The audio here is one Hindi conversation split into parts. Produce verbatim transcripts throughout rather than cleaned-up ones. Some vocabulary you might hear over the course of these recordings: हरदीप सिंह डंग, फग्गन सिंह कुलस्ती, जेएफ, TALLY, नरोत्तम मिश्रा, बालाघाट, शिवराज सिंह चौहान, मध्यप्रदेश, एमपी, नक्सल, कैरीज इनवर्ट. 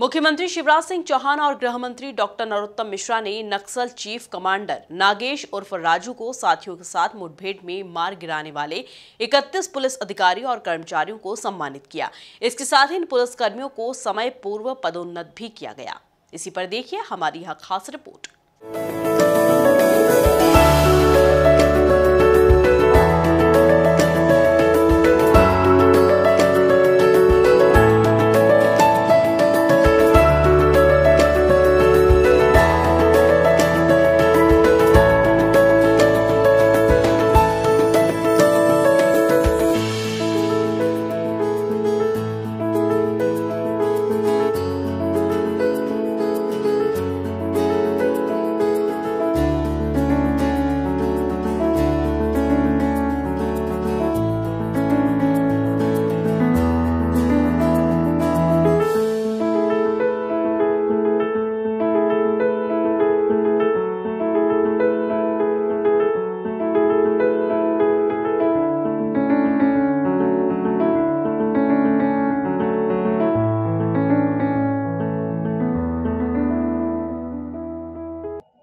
मुख्यमंत्री शिवराज सिंह चौहान और गृह मंत्री डॉक्टर नरोत्तम मिश्रा ने नक्सल चीफ कमांडर नागेश उर्फ राजू को साथियों के साथ मुठभेड़ में मार गिराने वाले इकतीस पुलिस अधिकारियों और कर्मचारियों को सम्मानित किया। इसके साथ ही इन पुलिसकर्मियों को समय पूर्व पदोन्नत भी किया गया। इसी पर देखिए हमारी यह खास रिपोर्ट।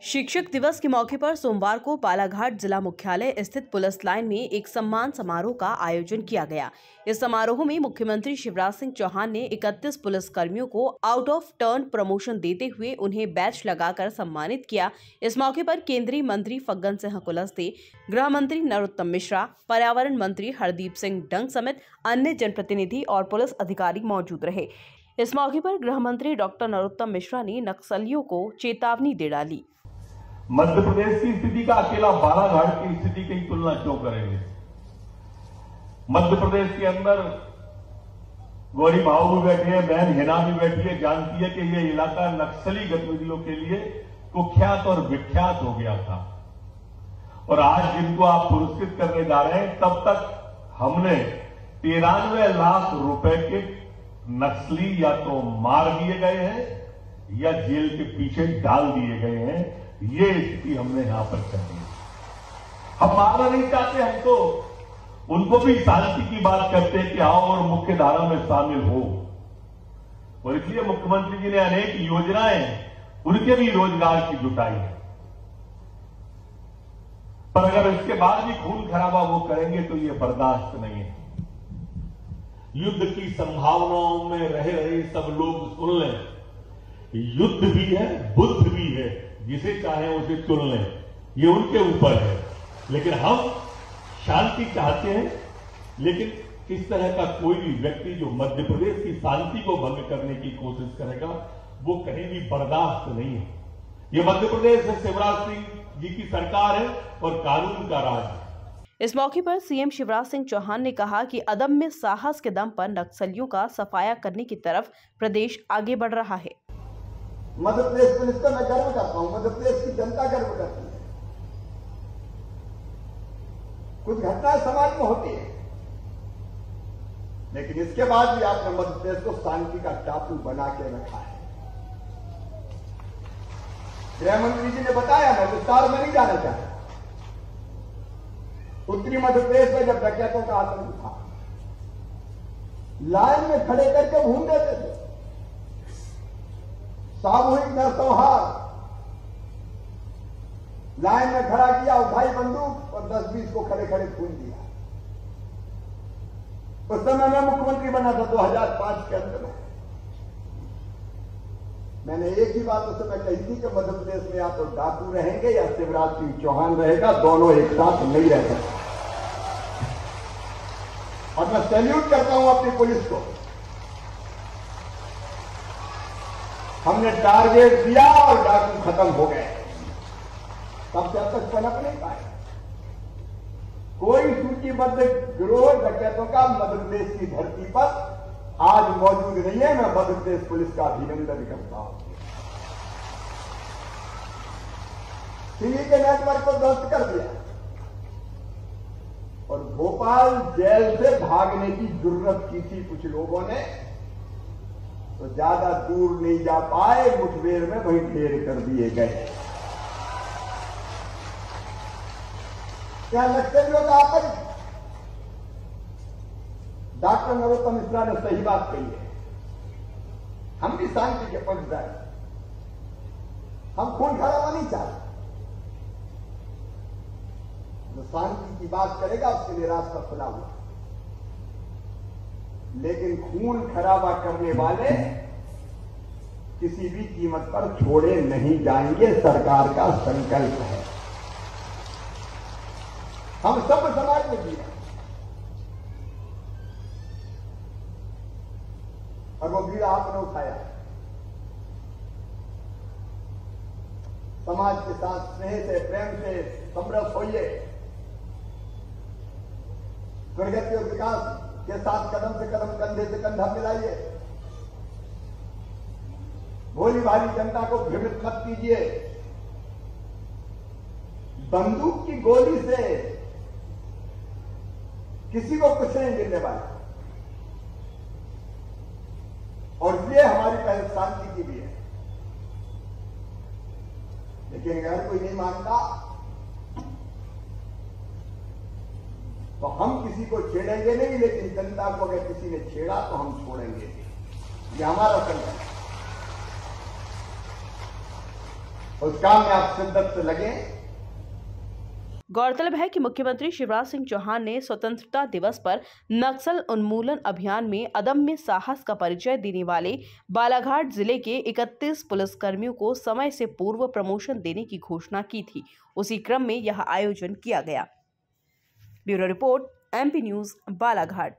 शिक्षक दिवस के मौके पर सोमवार को बालाघाट जिला मुख्यालय स्थित पुलिस लाइन में एक सम्मान समारोह का आयोजन किया गया। इस समारोह में मुख्यमंत्री शिवराज सिंह चौहान ने इकतीस पुलिस कर्मियों को आउट ऑफ टर्न प्रमोशन देते हुए उन्हें बैच लगाकर सम्मानित किया। इस मौके पर केंद्रीय मंत्री फग्गन सिंह कुलस्ती, गृह मंत्री नरोत्तम मिश्रा, पर्यावरण मंत्री हरदीप सिंह डंग समेत अन्य जनप्रतिनिधि और पुलिस अधिकारी मौजूद रहे। इस मौके पर गृह मंत्री डॉक्टर नरोत्तम मिश्रा ने नक्सलियों को चेतावनी दे डाली। मध्य प्रदेश की स्थिति का अकेला बालाघाट की स्थिति की तुलना क्यों करेंगे? मध्य प्रदेश के अंदर गौरी भाव भी बैठी है, बहन हिना भी बैठी है, जानती है कि यह इलाका नक्सली गतिविधियों के लिए कुख्यात और विख्यात हो गया था। और आज जिनको आप पुरस्कृत करने जा रहे हैं, तब तक हमने तिरानवे लाख रुपए के नक्सली या तो मार दिए गए हैं या जेल के पीछे डाल दिए गए हैं। ये स्थिति हमने यहां पर कही। हम मारना नहीं चाहते, हमको उनको भी शांति की बात करते हैं कि आओ और मुख्य धारा में शामिल हो। और इसलिए मुख्यमंत्री जी ने अनेक योजनाएं उनके भी रोजगार की जुटाई है। पर अगर इसके बाद भी खून खराबा वो करेंगे तो ये बर्दाश्त नहीं है। युद्ध की संभावनाओं में रहे रहे सब लोग सुन लें, युद्ध भी है बुद्ध भी है, जिसे चाहे उसे चुन लें, ये उनके ऊपर है। लेकिन हम शांति चाहते हैं, लेकिन इस तरह का कोई भी व्यक्ति जो मध्य प्रदेश की शांति को भंग करने की कोशिश करेगा वो कहीं भी बर्दाश्त नहीं है। ये मध्य प्रदेश में शिवराज सिंह जी की सरकार है और कानून का राज है। इस मौके पर सीएम शिवराज सिंह चौहान ने कहा कि अदम्य साहस के दम पर नक्सलियों का सफाया करने की तरफ प्रदेश आगे बढ़ रहा है। मध्य प्रदेश पुलिस का मैं गर्व करता हूं, मध्य प्रदेश की जनता गर्व करती है। कुछ घटनाएं समाज में होती है, लेकिन इसके बाद भी आपने मध्य प्रदेश को शांति का टापू बना के रखा है। गृहमंत्री जी ने बताया, मैं विस्तार में नहीं जाना चाहता। उत्तरी मध्य प्रदेश में जब डकैतों का आतंक था, लाइन में खड़े करके घूम देते थे, सामूहिक नरसंहार, लाइन में खड़ा किया, उठाई बंदूक और दस बीस को खड़े खड़े खून दिया। उस समय मैं मुख्यमंत्री बना था दो हज़ार पाँच के अंदर। मैंने एक ही बात उस समय कही थी कि मध्य प्रदेश में या तो डाकू रहेंगे या शिवराज सिंह चौहान रहेगा, दोनों एक साथ नहीं रह सकते। और मैं सैल्यूट करता हूं अपनी पुलिस को। हमने टारगेट दिया और डाकू खत्म हो गए। तब से अब तक पनप नहीं पाए। कोई सूचीबद्ध गिरोह डकैतों का मध्य प्रदेश की धरती पर आज मौजूद नहीं है। मैं मध्य प्रदेश पुलिस का अभिनंदन करता हूं। दिल्ली के नेटवर्क को ध्वस्त कर दिया और भोपाल जेल से भागने की जरूरत की थी कुछ लोगों ने, तो ज्यादा दूर नहीं जा पाए, मुठभेड़ में वहीं ढेर कर दिए गए। क्या नक्सलियों का आतंक? डॉक्टर नरोत्तम मिश्रा ने सही बात कही है। हम भी शांति के पक्षधर हैं, हम खून खराबा नहीं चाहते। जो शांति की बात करेगा उसके लिए रास्ता खुला हुआ, लेकिन खून खराबा करने वाले किसी भी कीमत पर छोड़े नहीं जाएंगे, सरकार का संकल्प है। हम सब समाज में जी रहे और वो भीड़ आपने उठाया। समाज के साथ स्नेह से, प्रेम से समरस होइए, प्रगति और विकास के साथ कदम से कदम, कंधे से कंधा मिलाइए। भोली भाली जनता को भ्रमित मत कीजिए। बंदूक की गोली से किसी को कुछ नहीं मिलने वाला, और ये हमारी पहल शांति की भी है। लेकिन अगर कोई नहीं मानता तो हम किसी को छेड़ेंगे नहीं, लेकिन जनता को अगर किसी ने छेड़ा तो हम छोड़ेंगे। ये हमारा संकल्प है, उस काम में आप शिद्दत से लगे। गौरतलब है कि मुख्यमंत्री शिवराज सिंह चौहान ने स्वतंत्रता दिवस पर नक्सल उन्मूलन अभियान में अदम्य साहस का परिचय देने वाले बालाघाट जिले के इकतीस पुलिसकर्मियों को समय से पूर्व प्रमोशन देने की घोषणा की थी। उसी क्रम में यह आयोजन किया गया। Bureau report एमपी news बालाघाट।